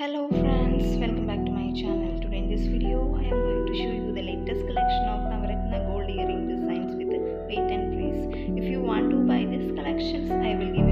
Hello friends, welcome back to my channel. Today in this video I am going to show you the latest collection of Navaratna gold earring designs with weight and price. If you want to buy these collections, I will give